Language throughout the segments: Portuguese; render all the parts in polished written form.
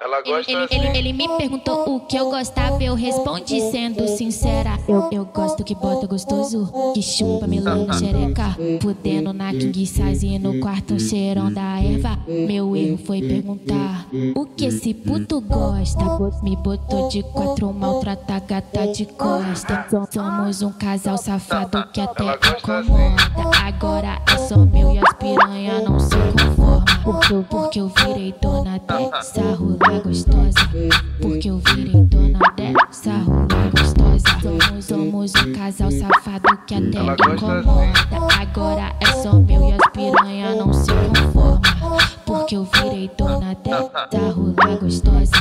Ela gosta ele me perguntou o que eu gostava, eu respondi sendo sincera. Eu gosto que bota gostoso, que chupa melão na xereca, fudendo na King Size e no quarto cheirão da erva. Meu erro foi perguntar o que esse puto gosta. Me botou de quatro, maltrata a gata de costa. Somos um casal safado que até incomoda. Agora é só meu e as piranha não se conforma. Porque eu virei dona dessa rola gostosa. Porque eu virei dona dessa rola gostosa. Somos um casal safado que até incomoda. Agora é só meu e as piranha não se conforma. Porque eu virei dona dessa rola gostosa.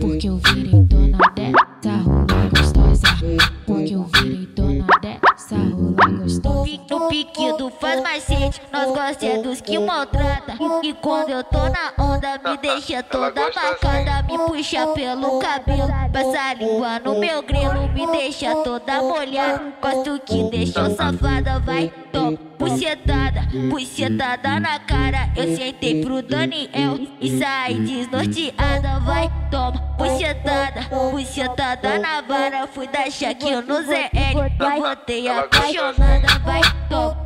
Porque eu virei dona dessa rola gostosa. Porque eu virei dona dessa rola gostosa. No pique do faz macete, nós gosta é dos que maltrata. E quando eu tô na onda, me deixa toda marcada. Me puxa pelo cabelo, passa a língua no meu grelo, me deixa toda molhada. Gosto que deixou safada, vai, toma, bucetada, bucetada na cara. Eu sentei pro Daniel e saí desnorteada, vai, toma, bucetada, bucetada na vara. Fui da Shaquille no ZL, eu botei apaixonada, vai, toma,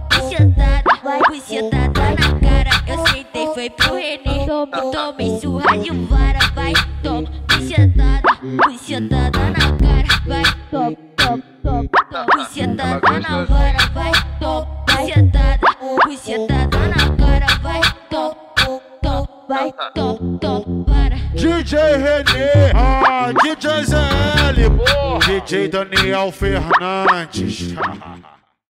bucetada na cara. Eu sentei, foi pro Renner, tomei surra de vara, vai, toma, bucetada na cara, vai, toma, bucetada na vara, vai, toma, bucetada na cara, vai, toma, vai, toma, para. DJ Renner, DJ ZL, DJ Daniel Fernandes.